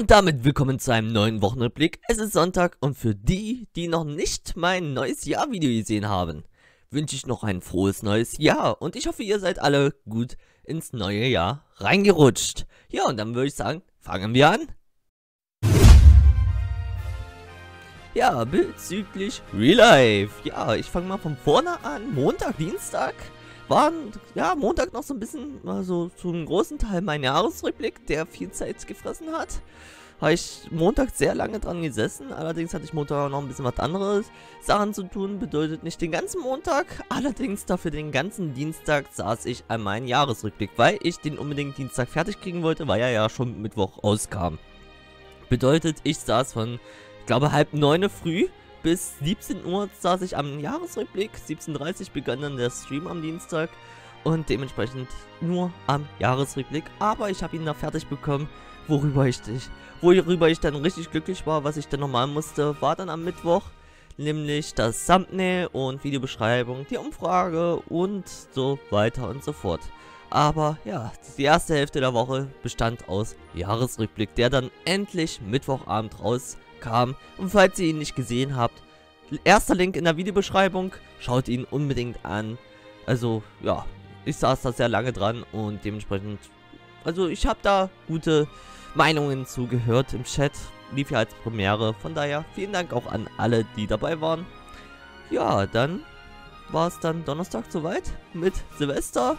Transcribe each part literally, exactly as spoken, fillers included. Und damit willkommen zu einem neuen Wochenrückblick. Es ist Sonntag und für die, die noch nicht mein neues Jahr-Video gesehen haben, wünsche ich noch ein frohes neues Jahr. Und ich hoffe, ihr seid alle gut ins neue Jahr reingerutscht. Ja, und dann würde ich sagen, fangen wir an. Ja, bezüglich Real Life. Ja, ich fange mal von vorne an. Montag, Dienstag waren, ja, Montag noch so ein bisschen, also zum großen Teil mein Jahresrückblick, der viel Zeit gefressen hat. Habe ich Montag sehr lange dran gesessen, allerdings hatte ich Montag noch ein bisschen was anderes Sachen zu tun, bedeutet nicht den ganzen Montag, allerdings dafür den ganzen Dienstag saß ich an meinem Jahresrückblick, weil ich den unbedingt Dienstag fertig kriegen wollte, weil er ja schon Mittwoch rauskam. Bedeutet, ich saß von, ich glaube, halb neun früh bis siebzehn Uhr saß ich am Jahresrückblick. siebzehn Uhr dreißig begann dann der Stream am Dienstag und dementsprechend nur am Jahresrückblick. Aber ich habe ihn da fertig bekommen, worüber ich, worüber ich dann richtig glücklich war. Was ich dann nochmal musste, war dann am Mittwoch. Nämlich das Thumbnail und Videobeschreibung, die Umfrage und so weiter und so fort. Aber ja, die erste Hälfte der Woche bestand aus Jahresrückblick, der dann endlich Mittwochabend rauskam. Und falls ihr ihn nicht gesehen habt, erster Link in der Videobeschreibung, schaut ihn unbedingt an. Also ja, ich saß da sehr lange dran und dementsprechend, also ich habe da gute Meinungen zugehört im Chat, lief ja als Premiere. Von daher vielen Dank auch an alle, die dabei waren. Ja, dann war es dann Donnerstag soweit mit Silvester.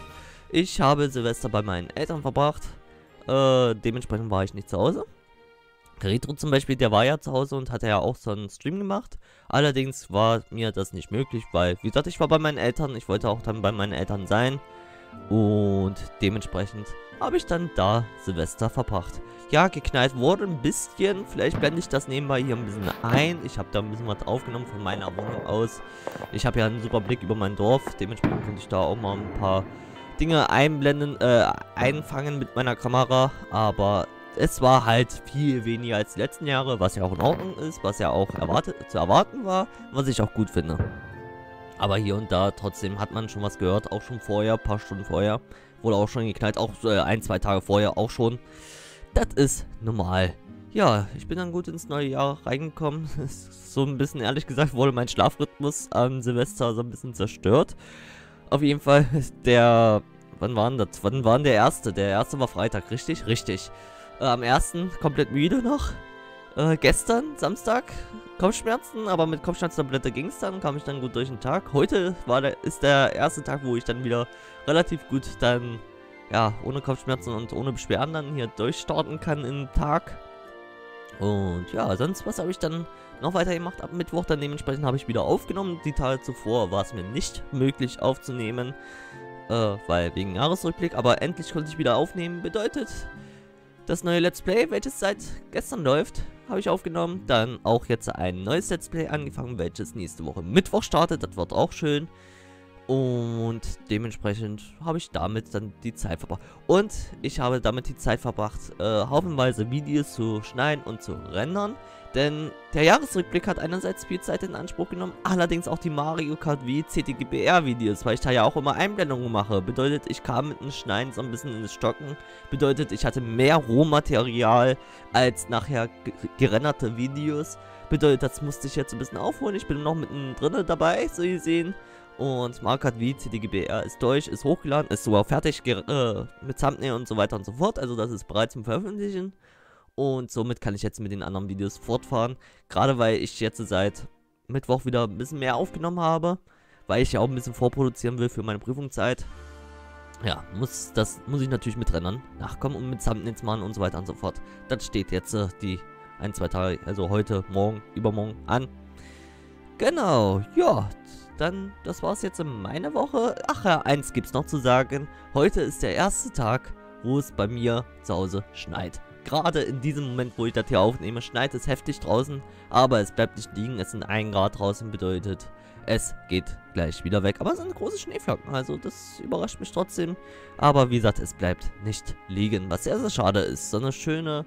Ich habe Silvester bei meinen Eltern verbracht, äh, dementsprechend war ich nicht zu Hause. Retro zum Beispiel, der war ja zu Hause und hatte ja auch so einen Stream gemacht. Allerdings war mir das nicht möglich, weil, wie gesagt, ich war bei meinen Eltern, ich wollte auch dann bei meinen Eltern sein. Und dementsprechend habe ich dann da Silvester verbracht. Ja, geknallt wurde ein bisschen, vielleicht blende ich das nebenbei hier ein bisschen ein. Ich habe da ein bisschen was aufgenommen von meiner Wohnung aus. Ich habe ja einen super Blick über mein Dorf, dementsprechend konnte ich da auch mal ein paar Dinge einblenden, äh, einfangen mit meiner Kamera, aber es war halt viel weniger als die letzten Jahre, was ja auch in Ordnung ist, was ja auch erwartet, zu erwarten war, was ich auch gut finde. Aber hier und da trotzdem hat man schon was gehört, auch schon vorher, paar Stunden vorher, wurde auch schon geknallt, auch äh, ein, zwei Tage vorher auch schon. Das ist normal. Ja, ich bin dann gut ins neue Jahr reingekommen. So ein bisschen, ehrlich gesagt, wurde mein Schlafrhythmus am Silvester so ein bisschen zerstört. Auf jeden Fall, der... Wann war denn das? Wann war denn der erste? Der erste war Freitag, richtig? Richtig. Äh, am ersten komplett müde noch. Äh, gestern, Samstag, Kopfschmerzen, aber mit Kopfschmerztablette ging es dann, kam ich dann gut durch den Tag. Heute war der, ist der erste Tag, wo ich dann wieder relativ gut dann, ja, ohne Kopfschmerzen und ohne Beschwerden dann hier durchstarten kann in den Tag. Und ja, sonst was habe ich dann noch weiter gemacht ab Mittwoch, dann dementsprechend habe ich wieder aufgenommen. Die Tage zuvor war es mir nicht möglich aufzunehmen, äh, weil wegen Jahresrückblick, aber endlich konnte ich wieder aufnehmen. Bedeutet, das neue Let's Play, welches seit gestern läuft, habe ich aufgenommen. Dann auch jetzt ein neues Let's Play angefangen, welches nächste Woche Mittwoch startet, das wird auch schön. Und dementsprechend habe ich damit dann die Zeit verbracht. Und ich habe damit die Zeit verbracht, äh, haufenweise Videos zu schneiden und zu rendern. Denn der Jahresrückblick hat einerseits viel Zeit in Anspruch genommen, allerdings auch die Mario Kart wie C T G B R-Videos, weil ich da ja auch immer Einblendungen mache. Bedeutet, ich kam mit dem Schneiden so ein bisschen ins Stocken. Bedeutet, ich hatte mehr Rohmaterial als nachher gerenderte Videos. Bedeutet, das musste ich jetzt ein bisschen aufholen. Ich bin noch mittendrin dabei, so gesehen. Und Mario Kart wie C T G B R ist durch, ist hochgeladen, ist sogar fertig äh, mit Thumbnail und so weiter und so fort. Also das ist bereit zum Veröffentlichen. Und somit kann ich jetzt mit den anderen Videos fortfahren. Gerade weil ich jetzt seit Mittwoch wieder ein bisschen mehr aufgenommen habe. Weil ich ja auch ein bisschen vorproduzieren will für meine Prüfungszeit. Ja, muss das muss ich natürlich mit Rennern nachkommen und mit Thumbnails machen und so weiter und so fort. Das steht jetzt äh, die ein, zwei Tage, also heute, morgen, übermorgen an. Genau, ja. Dann, das war's jetzt in meiner Woche. Ach ja, eins gibt's noch zu sagen. Heute ist der erste Tag, wo es bei mir zu Hause schneit. Gerade in diesem Moment, wo ich das hier aufnehme, schneit es heftig draußen. Aber es bleibt nicht liegen, es sind ein Grad draußen, bedeutet, es geht gleich wieder weg. Aber es sind große Schneeflocken, also das überrascht mich trotzdem. Aber wie gesagt, es bleibt nicht liegen, was sehr, sehr schade ist. So eine schöne...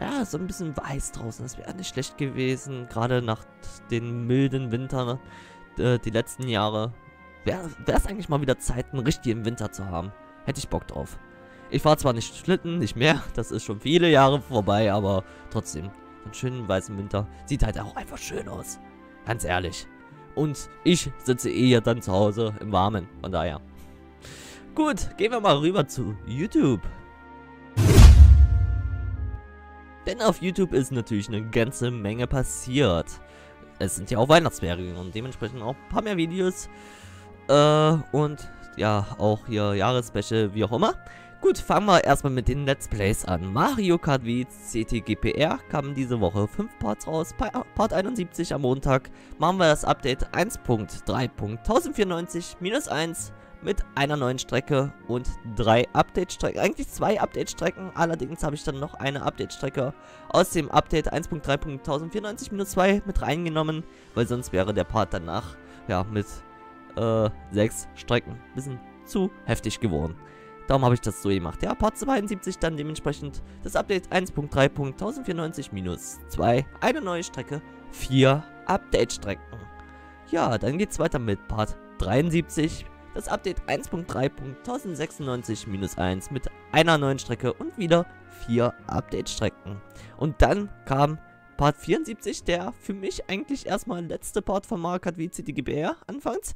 Ja, so ein bisschen weiß draußen, das wäre nicht schlecht gewesen. Gerade nach den milden Wintern die letzten Jahre, wäre es eigentlich mal wieder Zeit, einen richtigen Winter zu haben. Hätte ich Bock drauf. Ich fahre zwar nicht Schlitten, nicht mehr, das ist schon viele Jahre vorbei, aber trotzdem. Einen schönen weißen Winter. Sieht halt auch einfach schön aus. Ganz ehrlich. Und ich sitze eh hier dann zu Hause im Warmen. Von daher. Gut, gehen wir mal rüber zu YouTube. Denn auf YouTube ist natürlich eine ganze Menge passiert. Es sind ja auch Weihnachtsferien und dementsprechend auch ein paar mehr Videos. Äh, und ja, auch hier Jahresspecial, wie auch immer. Gut, fangen wir erstmal mit den Let's Plays an. Mario Kart wie C T G P R kamen diese Woche fünf Parts raus. Part einundsiebzig am Montag machen wir das Update eins Punkt drei Punkt tausendvierundneunzig minus eins mit einer neuen Strecke und drei Update-Strecken. Eigentlich zwei Update-Strecken, allerdings habe ich dann noch eine Update-Strecke aus dem Update eins Punkt drei Punkt tausendvierundneunzig minus zwei mit reingenommen, weil sonst wäre der Part danach ja mit äh, sechs Strecken ein bisschen zu heftig geworden. Darum habe ich das so gemacht. Ja, Part zweiundsiebzig dann dementsprechend das Update eins Punkt drei Punkt tausendvierundneunzig minus zwei. Eine neue Strecke, vier Update-Strecken. Ja, dann geht's weiter mit Part dreiundsiebzig. Das Update eins Punkt drei Punkt tausendundsechsundneunzig minus eins mit einer neuen Strecke und wieder vier Update-Strecken. Und dann kam Part vierundsiebzig, der für mich eigentlich erstmal letzte Part von Mario Kart wie C T G P R anfangs.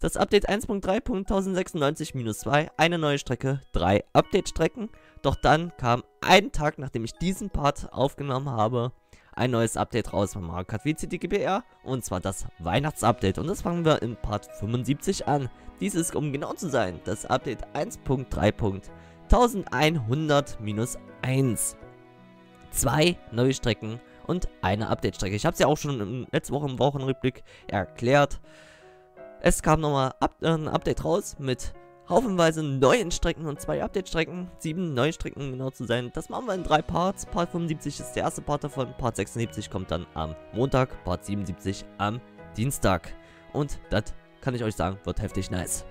Das Update eins Punkt drei Punkt tausendundsechsundneunzig minus zwei, eine neue Strecke, drei Update-Strecken. Doch dann kam einen Tag, nachdem ich diesen Part aufgenommen habe, ein neues Update raus von Mario Kart wie C T G P R. Und zwar das Weihnachtsupdate. Und das fangen wir in Part fünfundsiebzig an. Dies ist, um genau zu sein, das Update eins Punkt drei Punkt eintausendeinhundert minus eins. Zwei neue Strecken und eine Update-Strecke. Ich habe es ja auch schon letzte Woche im Wochenrückblick erklärt. Es kam nochmal Up äh, ein Update raus mit haufenweise neuen Strecken und zwei Update-Strecken. Sieben neue Strecken, um genau zu sein. Das machen wir in drei Parts. Part fünfundsiebzig ist der erste Part davon. Part sechsundsiebzig kommt dann am Montag. Part siebenundsiebzig am Dienstag. Und das kann ich euch sagen, wird heftig nice.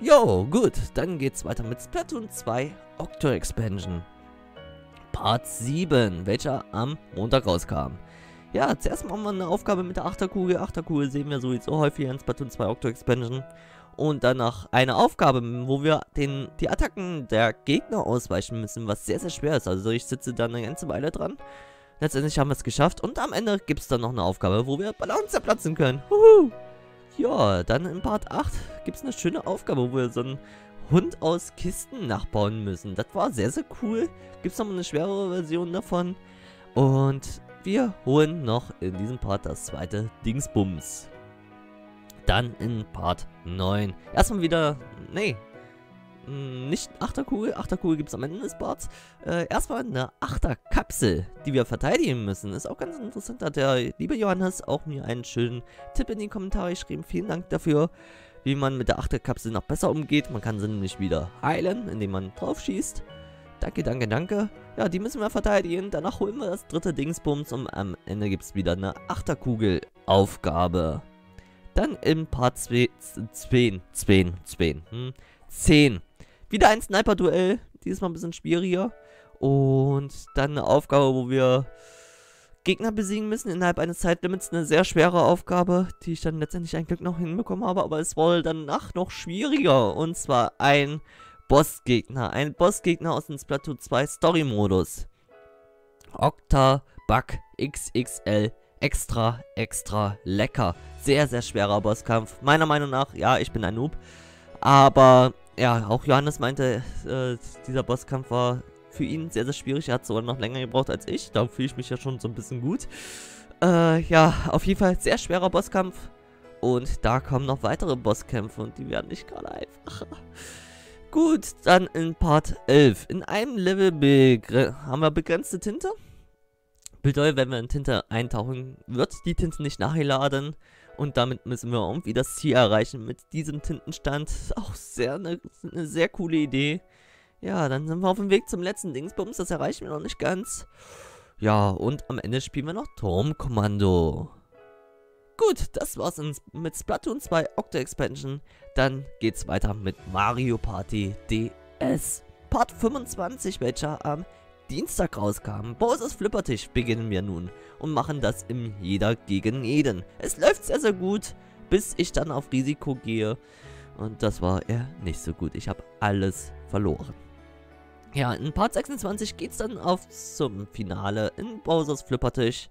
Jo, gut. Dann geht's weiter mit Splatoon zwei Octo Expansion. Part sieben, welcher am Montag rauskam. Ja, zuerst machen wir eine Aufgabe mit der Achterkugel. Achterkugel sehen wir sowieso häufig in Splatoon zwei Octo Expansion. Und danach eine Aufgabe, wo wir den, die Attacken der Gegner ausweichen müssen, was sehr, sehr schwer ist. Also ich sitze da eine ganze Weile dran. Letztendlich haben wir es geschafft. Und am Ende gibt es dann noch eine Aufgabe, wo wir Ballons zerplatzen können. Huhu! Ja, dann in Part acht gibt es eine schöne Aufgabe, wo wir so einen Hund aus Kisten nachbauen müssen. Das war sehr, sehr cool. Gibt es nochmal eine schwerere Version davon. Und wir holen noch in diesem Part das zweite Dingsbums. Dann in Part neun. Erstmal wieder, nee, nicht Achterkugel. Achterkugel gibt es am Ende des Parts. Äh, erstmal eine Achterkapsel, die wir verteidigen müssen. Ist auch ganz interessant. Hat der liebe Johannes auch mir einen schönen Tipp in die Kommentare geschrieben. Vielen Dank dafür, wie man mit der Achterkapsel noch besser umgeht. Man kann sie nämlich wieder heilen, indem man drauf schießt. Danke, danke, danke. Ja, die müssen wir verteidigen. Danach holen wir das dritte Dingsbums und am Ende gibt es wieder eine Achterkugel-Aufgabe. Dann im Part zehn. Wieder ein Sniper-Duell. Diesmal ein bisschen schwieriger. Und dann eine Aufgabe, wo wir Gegner besiegen müssen innerhalb eines Zeitlimits. Eine sehr schwere Aufgabe, die ich dann letztendlich ein Glück noch hinbekommen habe. Aber es wurde danach noch schwieriger. Und zwar ein Bossgegner, ein Bossgegner aus dem Splatoon zwei Story-Modus. Octabug X X L extra, extra lecker. Sehr, sehr schwerer Bosskampf. Meiner Meinung nach, ja, ich bin ein Noob. Aber, ja, auch Johannes meinte, äh, dieser Bosskampf war für ihn sehr, sehr schwierig. Er hat sogar noch länger gebraucht als ich. Da fühle ich mich ja schon so ein bisschen gut. Äh, ja, auf jeden Fall sehr schwerer Bosskampf. Und da kommen noch weitere Bosskämpfe und die werden nicht gerade einfacher. Gut, dann in Part elf. In einem Level haben wir begrenzte Tinte. Bedeutet, wenn wir in Tinte eintauchen, wird die Tinte nicht nachgeladen. Und damit müssen wir irgendwie das Ziel erreichen mit diesem Tintenstand. Auch sehr eine ne sehr coole Idee. Ja, dann sind wir auf dem Weg zum letzten Dingsbums. Das erreichen wir noch nicht ganz. Ja, und am Ende spielen wir noch Turmkommando. Gut, das war's mit Splatoon zwei Octo Expansion. Dann geht's weiter mit Mario Party D S. Part fünfundzwanzig, welcher am Dienstag rauskam. Bowser's Flippertisch beginnen wir nun und machen das im Jeder gegen Jeden. Es läuft sehr, sehr gut, bis ich dann auf Risiko gehe. Und das war eher nicht so gut. Ich habe alles verloren. Ja, in Part sechsundzwanzig geht's dann auf zum Finale in Bowser's Flippertisch.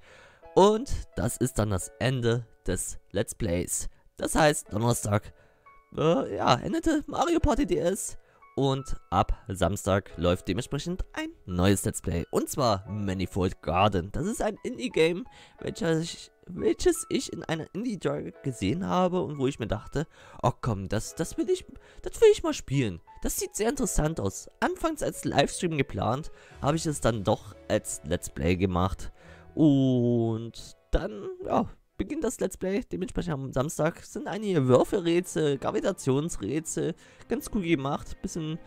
Und das ist dann das Ende des Let's Plays. Das heißt, Donnerstag, äh, ja, endete Mario Party D S. Und ab Samstag läuft dementsprechend ein neues Let's Play. Und zwar Manifold Garden. Das ist ein Indie-Game, welches, welches ich in einer Indie-Direct gesehen habe. Und wo ich mir dachte, oh komm, das, das, will ich, das will ich mal spielen. Das sieht sehr interessant aus. Anfangs als Livestream geplant, habe ich es dann doch als Let's Play gemacht. Und dann, ja, beginnt das Let's Play. Dementsprechend am Samstag sind einige Würfelrätsel, Gravitationsrätsel, ganz cool gemacht. Bisschen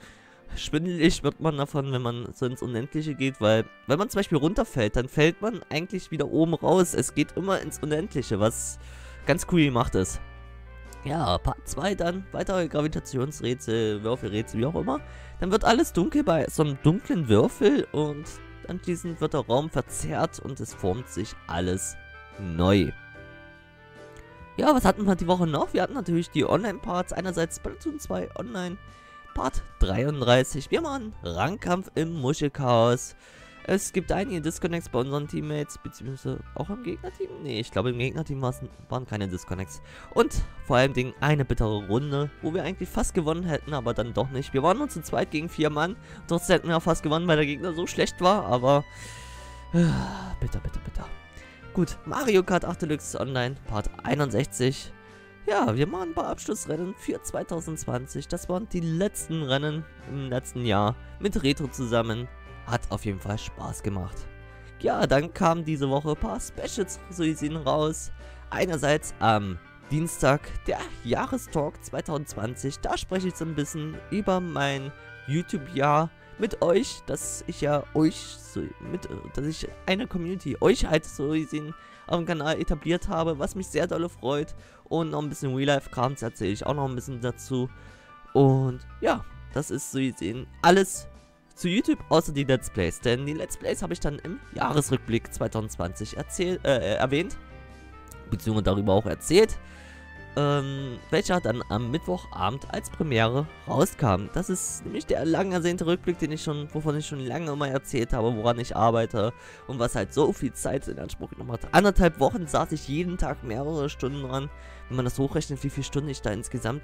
schwindelig wird man davon, wenn man so ins Unendliche geht, weil, wenn man zum Beispiel runterfällt, dann fällt man eigentlich wieder oben raus. Es geht immer ins Unendliche, was ganz cool gemacht ist. Ja, Part zwei dann, weitere Gravitationsrätsel, Würfelrätsel, wie auch immer. Dann wird alles dunkel bei so einem dunklen Würfel und anschließend wird der Raum verzerrt und es formt sich alles neu. Ja, was hatten wir die Woche noch? Wir hatten natürlich die Online-Parts. Einerseits Splatoon zwei Online, Part dreiunddreißig. Wir machen Rangkampf im Muschelchaos. Es gibt einige Disconnects bei unseren Teammates, beziehungsweise auch im Gegnerteam. Nee, ich glaube im Gegnerteam waren keine Disconnects. Und vor allem eine bittere Runde, wo wir eigentlich fast gewonnen hätten, aber dann doch nicht. Wir waren nur zu zweit gegen vier Mann. Trotzdem hätten wir auch fast gewonnen, weil der Gegner so schlecht war, aber bitter, bitter, bitter. Gut, Mario Kart acht Deluxe Online, Part einundsechzig. Ja, wir machen ein paar Abschlussrennen für zwanzig zwanzig. Das waren die letzten Rennen im letzten Jahr mit Retro zusammen. Hat auf jeden Fall Spaß gemacht. Ja, dann kamen diese Woche ein paar Specials raus. Einerseits am Dienstag der Jahrestalk zwanzig zwanzig. Da spreche ich so ein bisschen über mein YouTube-Jahr mit euch, dass ich ja euch so mit, dass ich eine Community, euch halt so gesehen auf dem Kanal etabliert habe, was mich sehr dolle freut. Und noch ein bisschen Real-Life-Krams erzähle ich auch noch ein bisschen dazu. Und ja, das ist so gesehen alles zu YouTube, außer die Let's Plays, denn die Let's Plays habe ich dann im Jahresrückblick zwanzig zwanzig erzählt, äh, erwähnt, beziehungsweise darüber auch erzählt, ähm, welcher dann am Mittwochabend als Premiere rauskam. Das ist nämlich der lang ersehnte Rückblick, den ich schon, wovon ich schon lange immer erzählt habe, woran ich arbeite und was halt so viel Zeit in Anspruch genommen hat. Anderthalb Wochen saß ich jeden Tag mehrere Stunden dran, wenn man das hochrechnet, wie viele Stunden ich da insgesamt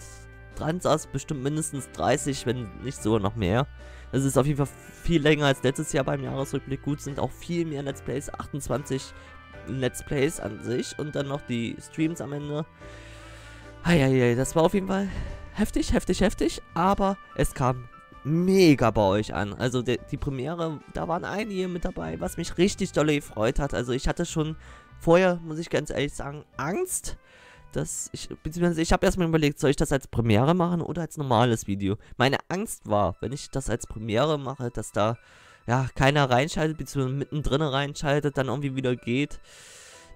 dran saß, bestimmt mindestens dreißig, wenn nicht sogar noch mehr. Das ist auf jeden Fall viel länger als letztes Jahr beim Jahresrückblick. Gut, sind auch viel mehr Let's Plays, achtundzwanzig Let's Plays an sich und dann noch die Streams am Ende. Eieiei, das war auf jeden Fall heftig, heftig, heftig, aber es kam mega bei euch an. Also die, die Premiere, da waren einige mit dabei, was mich richtig dolle gefreut hat. Also ich hatte schon vorher, muss ich ganz ehrlich sagen, Angst. Das ich, beziehungsweise ich habe erstmal überlegt, soll ich das als Premiere machen oder als normales Video? Meine Angst war, wenn ich das als Premiere mache, dass da ja keiner reinschaltet, beziehungsweise mittendrin reinschaltet, dann irgendwie wieder geht.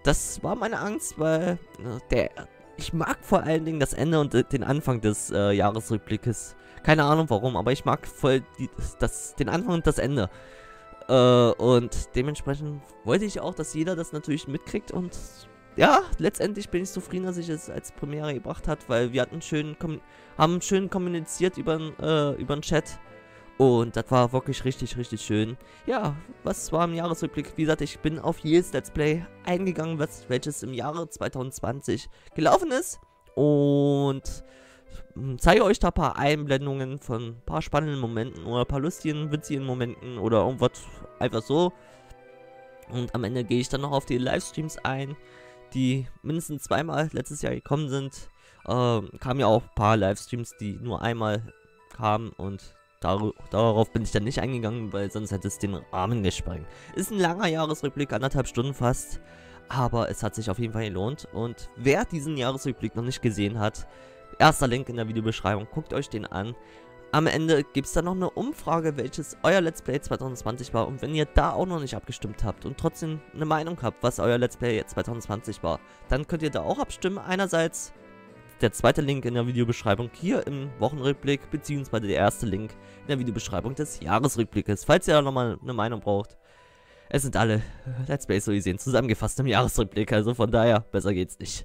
Das war meine Angst, weil äh, der, ich mag vor allen Dingen das Ende und äh, den Anfang des äh, Jahresrückblickes. Keine Ahnung warum, aber ich mag voll die, das, den Anfang und das Ende. Äh, und dementsprechend wollte ich auch, dass jeder das natürlich mitkriegt und ja, letztendlich bin ich zufrieden, dass ich es als Premiere gebracht hat, weil wir hatten schön haben schön kommuniziert über äh, über den Chat und das war wirklich richtig, richtig schön. Ja, was war im Jahresrückblick? Wie gesagt, ich bin auf jedes Let's Play eingegangen, was, welches im Jahre zwanzig zwanzig gelaufen ist und zeige euch da ein paar Einblendungen von ein paar spannenden Momenten oder ein paar lustigen, witzigen Momenten oder irgendwas einfach so. Und am Ende gehe ich dann noch auf die Livestreams ein, die mindestens zweimal letztes Jahr gekommen sind. Ähm, kamen ja auch ein paar Livestreams, die nur einmal kamen und dar darauf bin ich dann nicht eingegangen, weil sonst hätte es den Rahmen gesprengt. Ist ein langer Jahresrückblick, anderthalb Stunden fast, aber es hat sich auf jeden Fall gelohnt. Und wer diesen Jahresrückblick noch nicht gesehen hat, erster Link in der Videobeschreibung, guckt euch den an. Am Ende gibt es dann noch eine Umfrage, welches euer Let's Play zwanzig zwanzig war. Und wenn ihr da auch noch nicht abgestimmt habt und trotzdem eine Meinung habt, was euer Let's Play zwanzig zwanzig war, dann könnt ihr da auch abstimmen. Einerseits der zweite Link in der Videobeschreibung hier im Wochenrückblick, beziehungsweise der erste Link in der Videobeschreibung des Jahresrückblickes, falls ihr da nochmal eine Meinung braucht. Es sind alle Let's Plays, so gesehen, zusammengefasst im Jahresrückblick, also von daher, besser geht's nicht.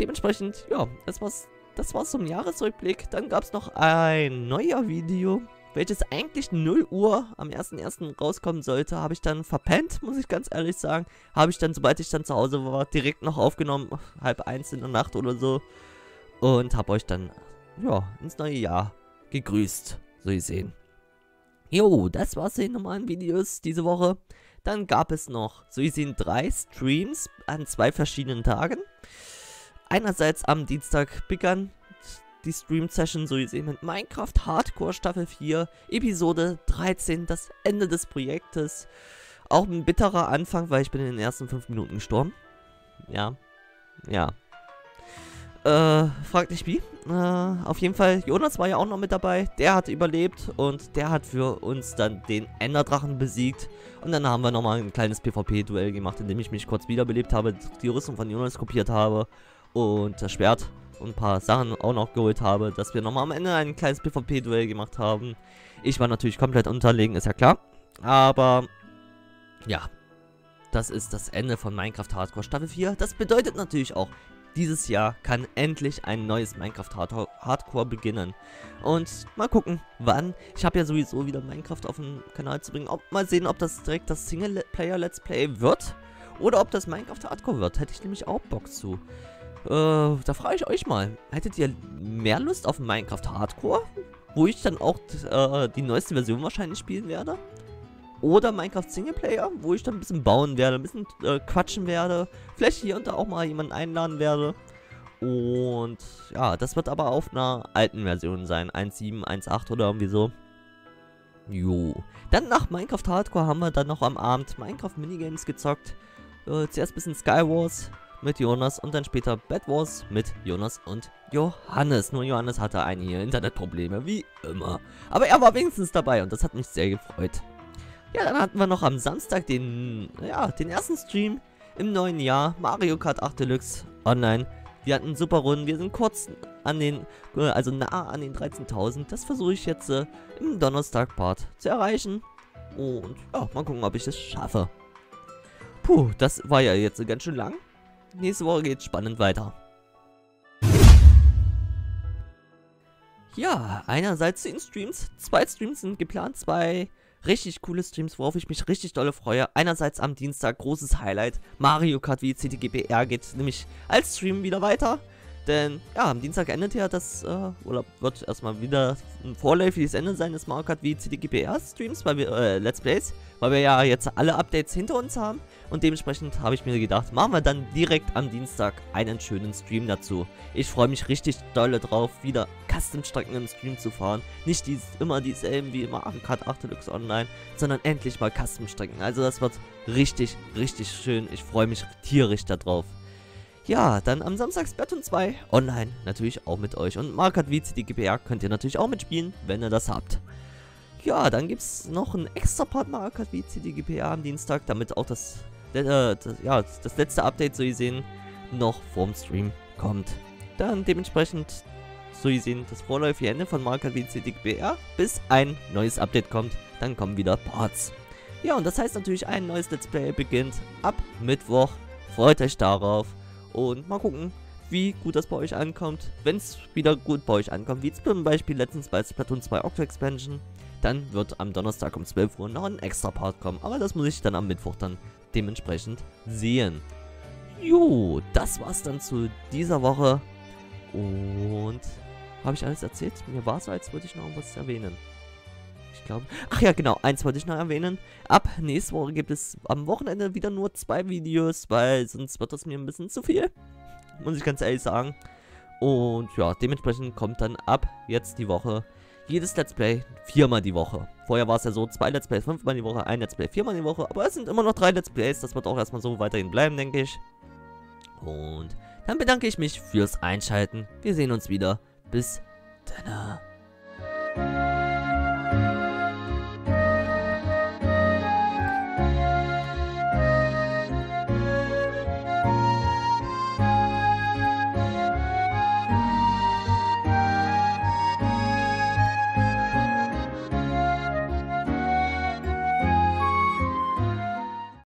Dementsprechend, ja, das war's. Das war's zum Jahresrückblick. Dann gab's noch ein neuer Video, welches eigentlich null Uhr am ersten ersten rauskommen sollte, habe ich dann verpennt, muss ich ganz ehrlich sagen. Habe ich dann, sobald ich dann zu Hause war, direkt noch aufgenommen, halb eins in der Nacht oder so. Und habe euch dann, ja, ins neue Jahr gegrüßt, so ihr sehen. Jo, das war's hier nochmal an Videos diese Woche. Dann gab es noch, so ihr sehen, drei Streams an zwei verschiedenen Tagen. Einerseits am Dienstag begann die Stream-Session, so ihr seht, mit Minecraft Hardcore Staffel vier, Episode dreizehn, das Ende des Projektes. Auch ein bitterer Anfang, weil ich bin in den ersten fünf Minuten gestorben. Ja, ja. Äh, fragt nicht wie. Äh, auf jeden Fall, Jonas war ja auch noch mit dabei. Der hat überlebt und der hat für uns dann den Enderdrachen besiegt. Und dann haben wir nochmal ein kleines PvP-Duell gemacht, in dem ich mich kurz wiederbelebt habe, die Rüstung von Jonas kopiert habe und das Schwert und ein paar Sachen auch noch geholt habe, dass wir nochmal am Ende ein kleines PvP-Duell gemacht haben. Ich war natürlich komplett unterlegen, ist ja klar. Aber, ja, das ist das Ende von Minecraft Hardcore Staffel vier. Das bedeutet natürlich auch, dieses Jahr kann endlich ein neues Minecraft Hardcore beginnen. Und mal gucken, wann. Ich habe ja sowieso wieder Minecraft auf den Kanal zu bringen. Ob, mal sehen, ob das direkt das Single-Player-Let's Play wird. Oder ob das Minecraft Hardcore wird. Hätte ich nämlich auch Bock zu. Äh, da frage ich euch mal. Hättet ihr mehr Lust auf Minecraft Hardcore? Wo ich dann auch äh, die neueste Version wahrscheinlich spielen werde? Oder Minecraft Singleplayer, wo ich dann ein bisschen bauen werde, ein bisschen äh, quatschen werde. Vielleicht hier und da auch mal jemanden einladen werde. Und ja, das wird aber auf einer alten Version sein. eins Punkt sieben, eins Punkt acht oder irgendwie so. Jo. Dann nach Minecraft Hardcore haben wir dann noch am Abend Minecraft Minigames gezockt. Äh, zuerst ein bisschen Skywars mit Jonas und dann später Bed Wars mit Jonas und Johannes. Nur Johannes hatte einige Internetprobleme, wie immer. Aber er war wenigstens dabei und das hat mich sehr gefreut. Ja, dann hatten wir noch am Samstag den, ja, den ersten Stream im neuen Jahr, Mario Kart acht Deluxe online. Wir hatten super Runden, wir sind kurz an den, also nah an den dreizehntausend. Das versuche ich jetzt äh, im Donnerstag-Part zu erreichen. Und ja, mal gucken, ob ich es schaffe. Puh, das war ja jetzt ganz schön lang. Nächste Woche geht's spannend weiter. Ja, einerseits zehn Streams, zwei Streams sind geplant, zwei richtig coole Streams, worauf ich mich richtig dolle freue. Einerseits am Dienstag, großes Highlight, Mario Kart wie C T G B R geht nämlich als Stream wieder weiter. Denn, ja, am Dienstag endet ja das, äh, oder wird erstmal wieder ein vorläufiges Ende sein des Mario Kart wie C T G B R Streams, weil wir, äh, Let's Plays, weil wir ja jetzt alle Updates hinter uns haben. Und dementsprechend habe ich mir gedacht, machen wir dann direkt am Dienstag einen schönen Stream dazu. Ich freue mich richtig dolle drauf, wieder Custom-Strecken im Stream zu fahren. Nicht dies, immer dieselben wie immer Mario Kart acht Deluxe Online, sondern endlich mal Custom-Strecken. Also das wird richtig, richtig schön. Ich freue mich tierisch darauf. Ja, dann am Samstag Splatoon zwei online natürlich auch mit euch. Und Mario Kart wie C T G B R könnt ihr natürlich auch mitspielen, wenn ihr das habt. Ja, dann gibt es noch einen extra Part Mario Kart wie C T G B R am Dienstag, damit auch das, äh, das, ja, das letzte Update, so ihr sehen, noch vorm Stream kommt. Dann dementsprechend, so ihr sehen, das vorläufige Ende von Mario Kart wie C T G B R, bis ein neues Update kommt. Dann kommen wieder Parts. Ja, und das heißt natürlich, ein neues Let's Play beginnt ab Mittwoch. Freut euch darauf. Und mal gucken, wie gut das bei euch ankommt. Wenn es wieder gut bei euch ankommt, wie zum Beispiel letztens bei Splatoon zwei Octo Expansion, dann wird am Donnerstag um zwölf Uhr noch ein extra Part kommen. Aber das muss ich dann am Mittwoch dann dementsprechend sehen. Jo, das war's dann zu dieser Woche. Und habe ich alles erzählt? Mir war so, als würde ich noch irgendwas erwähnen. Ich glaube... Ach ja, genau, eins wollte ich noch erwähnen. Ab nächste Woche gibt es am Wochenende wieder nur zwei Videos, weil sonst wird das mir ein bisschen zu viel. Muss ich ganz ehrlich sagen. Und ja, dementsprechend kommt dann ab jetzt die Woche jedes Let's Play viermal die Woche. Vorher war es ja so, zwei Let's Plays fünfmal die Woche, ein Let's Play viermal die Woche. Aber es sind immer noch drei Let's Plays, das wird auch erstmal so weiterhin bleiben, denke ich. Und dann bedanke ich mich fürs Einschalten. Wir sehen uns wieder. Bis dann.